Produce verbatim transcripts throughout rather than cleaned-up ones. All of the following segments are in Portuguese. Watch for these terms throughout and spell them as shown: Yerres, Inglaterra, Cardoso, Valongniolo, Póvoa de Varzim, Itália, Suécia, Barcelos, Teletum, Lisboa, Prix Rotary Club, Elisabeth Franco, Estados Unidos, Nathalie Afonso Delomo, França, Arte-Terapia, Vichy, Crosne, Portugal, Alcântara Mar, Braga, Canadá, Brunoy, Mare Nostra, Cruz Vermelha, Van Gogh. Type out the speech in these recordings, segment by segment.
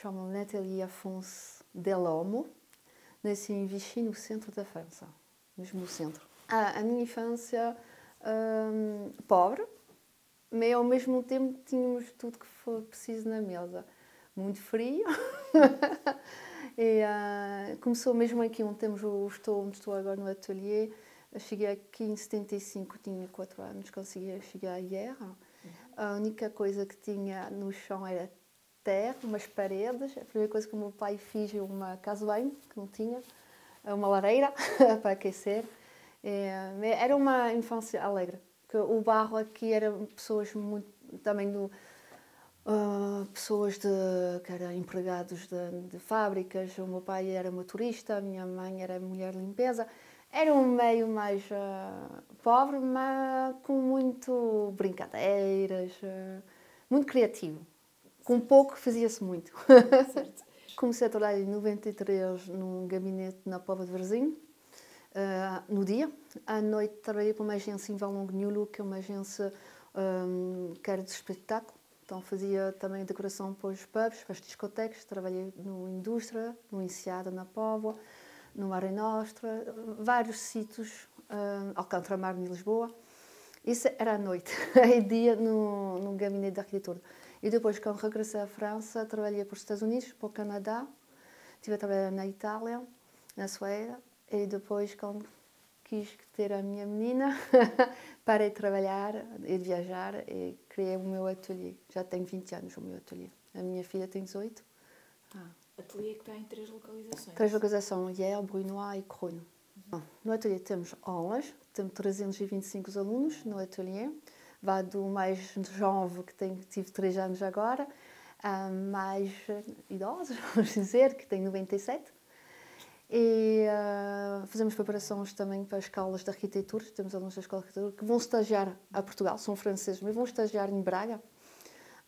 chamam Nathalie Afonso Delomo, nasci em Vichy, no centro da França, mesmo no centro. Ah, a minha infância, hum, pobre, mas ao mesmo tempo tínhamos tudo que foi preciso na mesa. Muito frio. E, uh, começou mesmo aqui onde, temos, estou, onde estou agora no ateliê. Eu cheguei aqui em setenta e cinco, tinha quatro anos, consegui chegar a Yerres. A única coisa que tinha no chão era terra, umas paredes. A primeira coisa que o meu pai fez é uma casa bem, que não tinha, uma lareira para aquecer. É, era uma infância alegre. Que o barro aqui era pessoas muito, também do... Uh, pessoas de, que eram empregados de, de fábricas, o meu pai era motorista, a minha mãe era mulher de limpeza. Era um meio mais uh, pobre, mas com muito brincadeiras, uh, muito criativo. Com pouco fazia-se muito. Certo. Comecei a trabalhar em noventa e três num gabinete na Póvoa de Varzim, uh, no dia. À noite trabalhei para uma agência em Valongniolo, que é uma agência um, que era de espetáculo. Então fazia também decoração para os pubs, para as discotecas, trabalhei no Indústria, no Enseada, na Póvoa, no Mare Nostra, vários sítios, um, Alcântara Mar em Lisboa. Isso era à noite, e dia no, no gabinete de arquitetura. E depois, quando regressei à França, trabalhei para os Estados Unidos, para o Canadá, estive a trabalhar na Itália, na Suécia, e depois, quando quis ter a minha menina, parei de trabalhar e de viajar e criei o meu ateliê. Já tenho vinte anos o meu ateliê. A minha filha tem dezoito. Ah. Ateliê que está em três localizações? Três localizações, Yerres, Brunoy e Crosne. Uhum. No ateliê temos aulas, temos trezentos e vinte e cinco alunos no ateliê. Vai do mais jovem, que tem, tive três anos agora, a mais idosos, vamos dizer, que tem noventa e sete. E uh, fazemos preparações também para as escolas de arquitetura. Temos alunos da escola de arquitetura que vão estagiar a Portugal, são franceses, mas vão estagiar em Braga.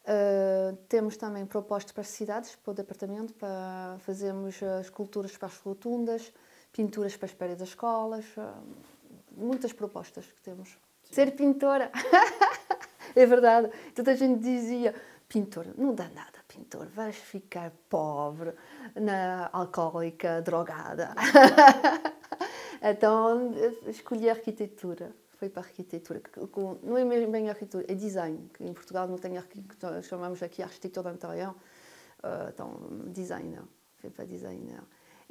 Uh, temos também propostas para as cidades, para o departamento, para fazermos uh, esculturas para as rotundas, pinturas para as paredes das escolas, uh, muitas propostas que temos. Sim. Ser pintora, é verdade, toda a gente dizia, pintora, não dá nada. Pintor, vais ficar pobre, na, alcoólica, drogada. Então, escolhi a arquitetura. Foi para a arquitetura. Não é mesmo bem arquitetura, é design. Em Portugal não tem arquitetura, chamamos aqui arquitetura interior. Então, design não. Foi para design não.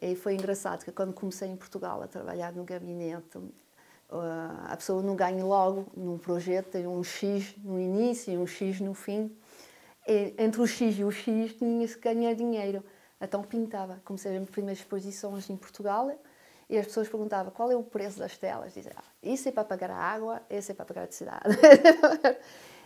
E foi engraçado que quando comecei em Portugal a trabalhar no gabinete, a pessoa não ganha logo num projeto, tem um X no início e um X no fim. Entre o X e o X tinha-se que ganhar dinheiro, então pintava. Comecei as primeiras exposições em Portugal e as pessoas perguntavam qual é o preço das telas. Diziam, ah, isso é para pagar a água, isso é para pagar a cidade.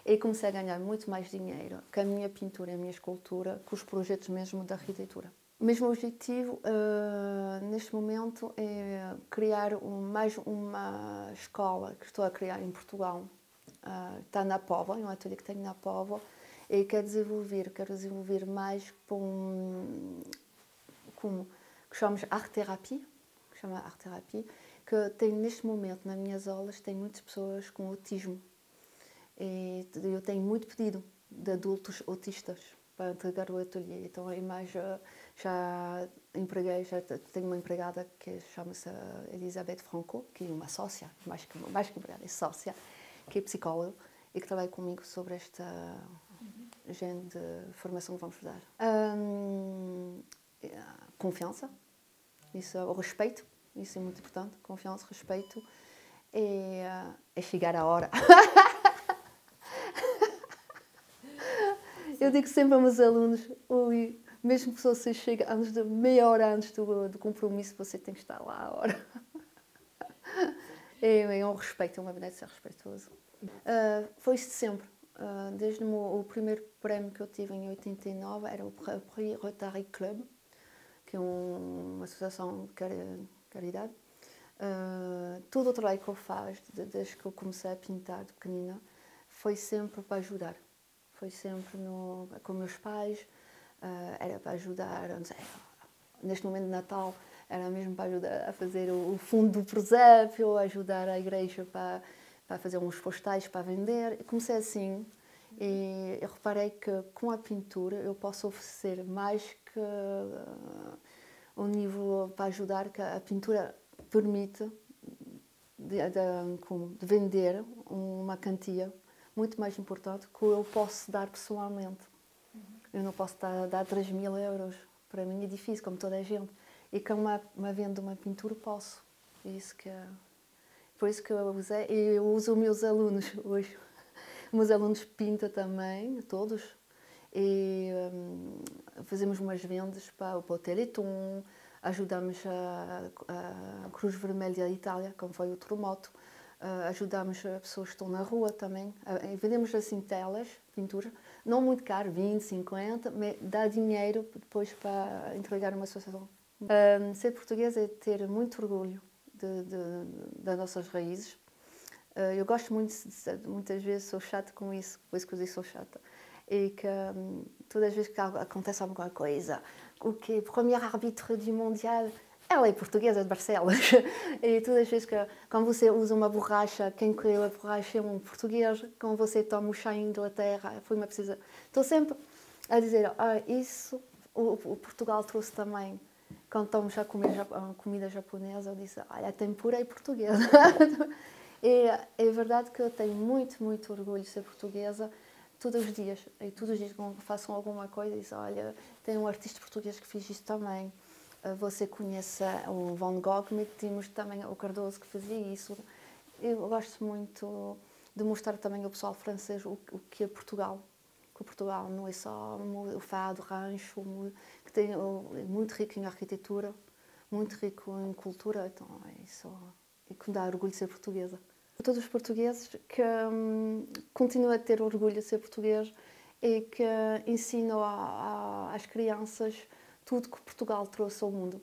E comecei a ganhar muito mais dinheiro com a minha pintura, a minha escultura, com os projetos mesmo da arquitetura. O mesmo objetivo, uh, neste momento, é criar um, mais uma escola que estou a criar em Portugal. Uh, está na Póvoa, é um ateliê que tenho na Póvoa. E quero desenvolver, quero desenvolver mais com, com que chamamos Arte-Terapia, que chama Arte-Terapia, que tenho neste momento nas minhas aulas, tem muitas pessoas com autismo. E eu tenho muito pedido de adultos autistas para entregar o ateliê. Então, é mais, já, já empreguei, já tenho uma empregada que chama-se Elisabeth Franco, que é uma sócia, mais que, mais que empregada, é sócia, que é psicóloga e que trabalha comigo sobre esta gente de formação que vamos dar. Hum, confiança, isso, o respeito, isso é muito importante, confiança, respeito, é, é chegar à hora. Eu digo sempre aos meus alunos, ui, mesmo que você chegue antes de meia hora antes do, do compromisso, você tem que estar lá à hora. É, é um respeito, é uma maneira de ser respeitoso. Uh, foi isso de sempre. Uh, desde o, meu, o primeiro prémio que eu tive em oitenta e nove era o Prix Rotary Club, que é um, uma associação de caridade. Uh, todo o trabalho que eu faço, desde que eu comecei a pintar de pequenina, foi sempre para ajudar. Foi sempre no, com meus pais, uh, era para ajudar, não sei, neste momento de Natal, era mesmo para ajudar a fazer o, o fundo do presépio, ajudar a igreja para... para fazer uns postais para vender, e comecei assim, E eu reparei que com a pintura eu posso oferecer mais que um nível para ajudar, que a pintura permite de, de, de vender uma quantia muito mais importante que eu posso dar pessoalmente. Eu não posso dar, dar três mil euros, para mim é difícil, como toda a gente. E com uma, uma venda de uma pintura posso. Isso que é. Por isso que eu usei, e eu uso os meus alunos hoje. Os meus alunos pintam também, todos. E hum, fazemos umas vendas para, para o Teletum, ajudamos a, a Cruz Vermelha da Itália, como foi o terremoto. Uh, ajudamos as pessoas que estão na rua também, uh, vendemos assim telas, pintura, não muito caro, vinte, cinquenta, mas dá dinheiro depois para entregar uma associação. Uh, ser portuguesa é ter muito orgulho de, de, das nossas raízes. Uh, eu gosto muito, de, muitas vezes sou chata com isso, por isso que eu digo sou chata, e que um, todas as vezes que acontece alguma coisa, o que primeira árbitra do Mundial, ela é portuguesa de Barcelos, e todas as vezes que, quando você usa uma borracha, quem criou a borracha é um português, quando você toma o chá em Inglaterra, foi uma precisa. Estou sempre a dizer, ah, isso o, o Portugal trouxe também. Quando tomo chá comer comida japonesa, eu disse, olha, a tempura é portuguesa. E é verdade que eu tenho muito, muito orgulho de ser portuguesa, todos os dias, e todos os dias quando faço alguma coisa, eu disse, olha, tem um artista português que fez isso também. Você conhece o Van Gogh, metimos também o Cardoso que fazia isso. Eu gosto muito de mostrar também ao pessoal francês o, o que é Portugal. Que Portugal não é só o fado, o rancho, que tem, é muito rico em arquitetura, muito rico em cultura. Então é só, é que me dá orgulho de ser portuguesa. Todos os portugueses que hum, continuam a ter orgulho de ser português e que ensinam a, a, às crianças tudo que Portugal trouxe ao mundo.